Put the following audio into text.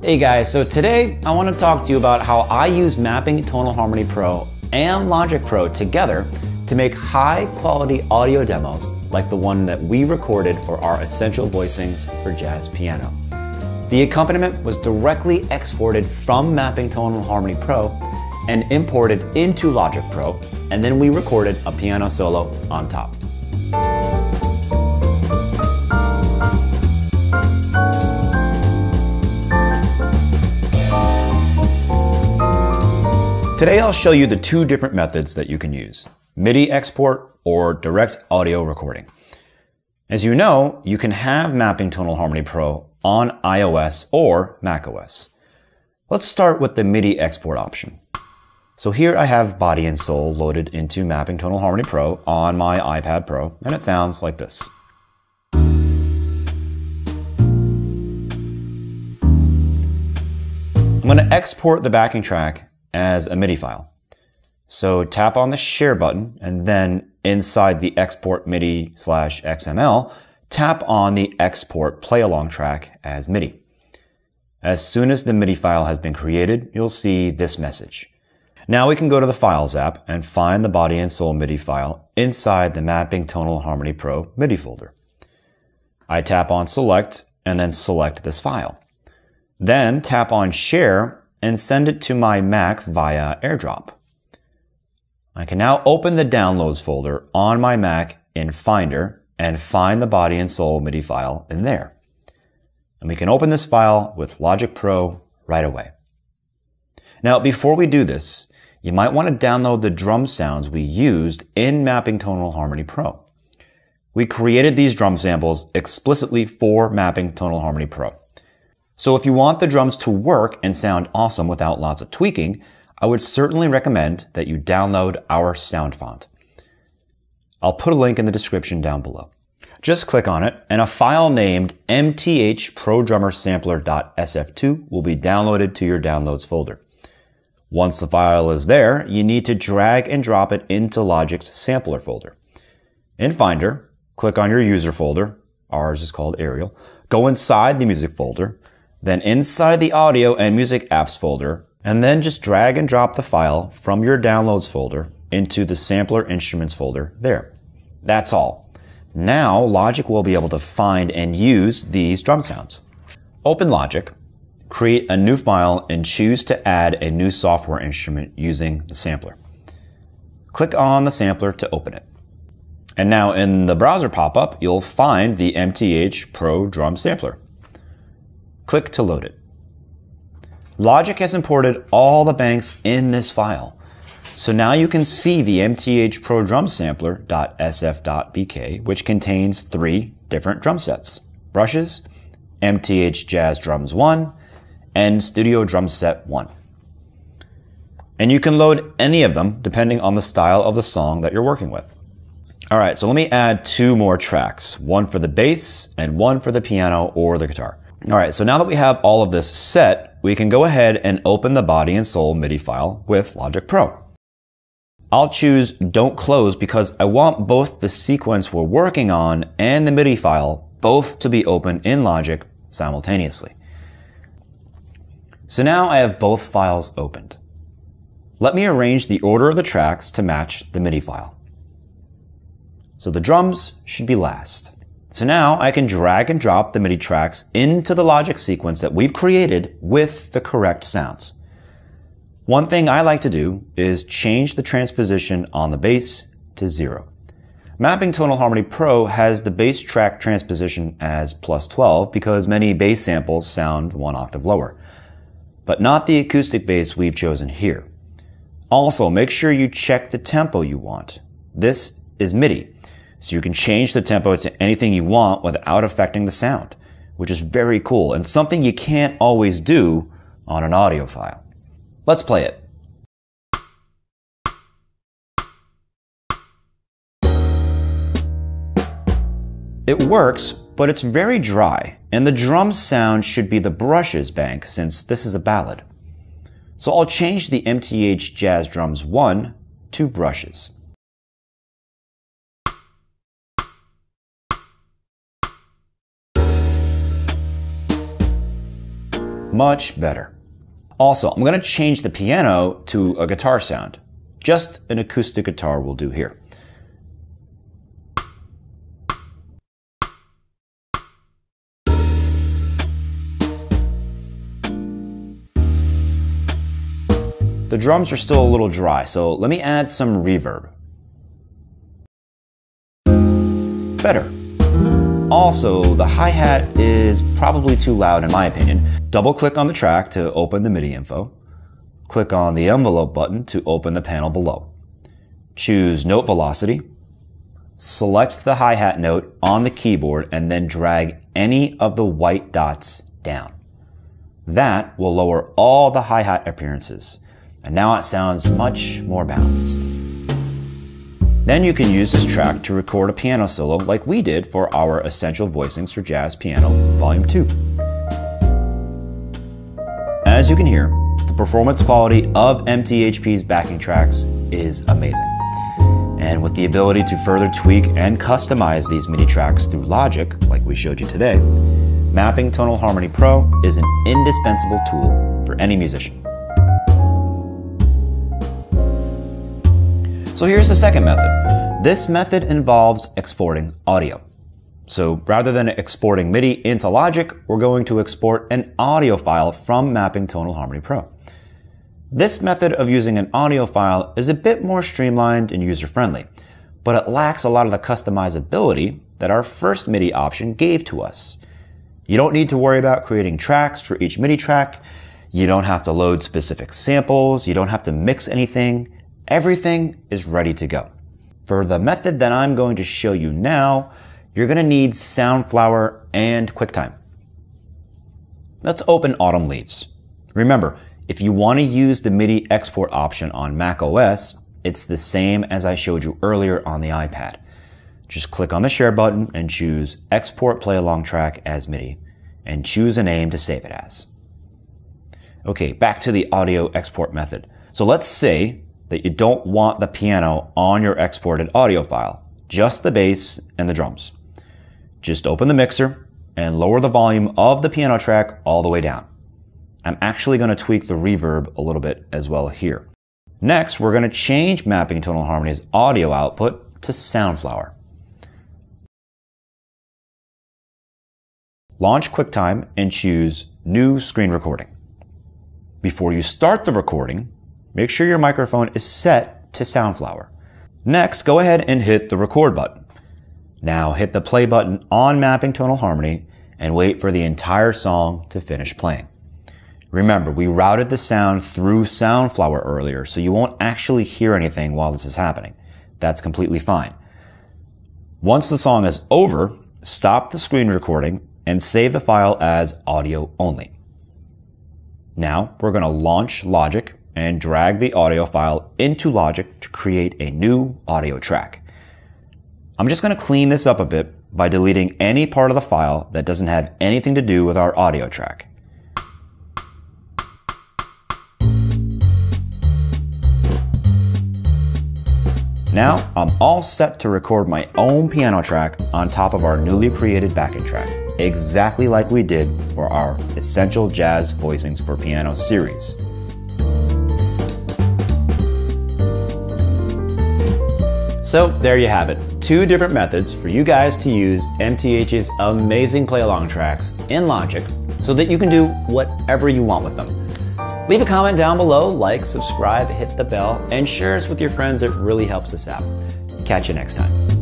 Hey guys, so today I want to talk to you about how I use Mapping Tonal Harmony Pro and Logic Pro together to make high quality audio demos like the one that we recorded for our Essential Voicings for Jazz Piano. The accompaniment was directly exported from Mapping Tonal Harmony Pro and imported into Logic Pro, and then we recorded a piano solo on top. Today I'll show you the two different methods that you can use: MIDI export or direct audio recording. As you know, you can have Mapping Tonal Harmony Pro on iOS or macOS. Let's start with the MIDI export option. So here I have Body and Soul loaded into Mapping Tonal Harmony Pro on my iPad Pro, and it sounds like this. I'm going to export the backing track as a MIDI file. So tap on the share button, and then inside the export MIDI/XML, tap on the export play along track as MIDI. As soon as the MIDI file has been created, you'll see this message. Now we can go to the Files app and find the Body and Soul MIDI file inside the Mapping Tonal Harmony Pro MIDI folder. I tap on Select and then select this file. Then tap on Share and send it to my Mac via AirDrop. I can now open the Downloads folder on my Mac in Finder and find the Body and Soul MIDI file in there. And we can open this file with Logic Pro right away. Now, before we do this, you might want to download the drum sounds we used in Mapping Tonal Harmony Pro. We created these drum samples explicitly for Mapping Tonal Harmony Pro. So if you want the drums to work and sound awesome without lots of tweaking, I would certainly recommend that you download our sound font. I'll put a link in the description down below. Just click on it, and a file named MTH Pro Drum Sampler.sf2 will be downloaded to your Downloads folder. Once the file is there, you need to drag and drop it into Logic's Sampler folder. In Finder, click on your user folder, ours is called Arial, go inside the Music folder, then inside the Audio and Music Apps folder, and then just drag and drop the file from your Downloads folder into the Sampler Instruments folder there. That's all. Now Logic will be able to find and use these drum sounds. Open Logic, create a new file, and choose to add a new software instrument using the sampler. Click on the sampler to open it. And now in the browser pop-up, you'll find the MTH Pro Drum Sampler. Click to load it. Logic has imported all the banks in this file. So now you can see the MTH Pro Drum Sampler.sf.bk, which contains three different drum sets: brushes, MTH Jazz Drums 1, and Studio Drum Set 1. And you can load any of them depending on the style of the song that you're working with. All right, so let me add two more tracks, one for the bass and one for the piano or the guitar. All right, so now that we have all of this set, we can go ahead and open the Body and Soul MIDI file with Logic Pro. I'll choose Don't Close because I want both the sequence we're working on and the MIDI file both to be open in Logic simultaneously. So now I have both files opened. Let me arrange the order of the tracks to match the MIDI file. So the drums should be last. So now I can drag and drop the MIDI tracks into the Logic sequence that we've created with the correct sounds. One thing I like to do is change the transposition on the bass to 0. Mapping Tonal Harmony Pro has the bass track transposition as +12 because many bass samples sound one octave lower, but not the acoustic bass we've chosen here. Also, make sure you check the tempo you want. This is MIDI, so you can change the tempo to anything you want without affecting the sound, which is very cool and something you can't always do on an audio file. Let's play it. It works, but it's very dry, and the drum sound should be the brushes bank since this is a ballad. So I'll change the MTH Jazz Drums 1 to brushes. Much better. Also, I'm going to change the piano to a guitar sound. Just an acoustic guitar will do here. The drums are still a little dry, so let me add some reverb. Better. Also, the hi-hat is probably too loud in my opinion. Double-click on the track to open the MIDI info. Click on the envelope button to open the panel below. Choose note velocity. Select the hi-hat note on the keyboard and then drag any of the white dots down. That will lower all the hi-hat appearances. And now it sounds much more balanced. Then you can use this track to record a piano solo like we did for our Essential Voicings for Jazz Piano Volume 2. As you can hear, the performance quality of MTHP's backing tracks is amazing. And with the ability to further tweak and customize these MIDI tracks through Logic, like we showed you today, Mapping Tonal Harmony Pro is an indispensable tool for any musician. So here's the second method. This method involves exporting audio. So rather than exporting MIDI into Logic, we're going to export an audio file from Mapping Tonal Harmony Pro. This method of using an audio file is a bit more streamlined and user-friendly, but it lacks a lot of the customizability that our first MIDI option gave to us. You don't need to worry about creating tracks for each MIDI track. You don't have to load specific samples. You don't have to mix anything. Everything is ready to go. For the method that I'm going to show you now, you're going to need Soundflower and QuickTime. Let's open Autumn Leaves. Remember, if you want to use the MIDI export option on macOS, it's the same as I showed you earlier on the iPad. Just click on the share button and choose Export Play Along Track as MIDI and choose a name to save it as. Okay, back to the audio export method. So let's say that you don't want the piano on your exported audio file, just the bass and the drums. Just open the mixer and lower the volume of the piano track all the way down. I'm actually going to tweak the reverb a little bit as well here. Next, we're going to change Mapping Tonal Harmony's audio output to Soundflower. Launch QuickTime and choose New Screen Recording. Before you start the recording, make sure your microphone is set to Soundflower. Next, go ahead and hit the record button. Now hit the play button on Mapping Tonal Harmony and wait for the entire song to finish playing. Remember, we routed the sound through Soundflower earlier, so you won't actually hear anything while this is happening. That's completely fine. Once the song is over, stop the screen recording and save the file as audio only. Now we're going to launch Logic and drag the audio file into Logic to create a new audio track. I'm just going to clean this up a bit by deleting any part of the file that doesn't have anything to do with our audio track. Now I'm all set to record my own piano track on top of our newly created backing track, exactly like we did for our Essential Jazz Voicings for Piano series. So there you have it, two different methods for you guys to use MTH's amazing play-along tracks in Logic so that you can do whatever you want with them. Leave a comment down below, like, subscribe, hit the bell, and share us with your friends. It really helps us out. Catch you next time.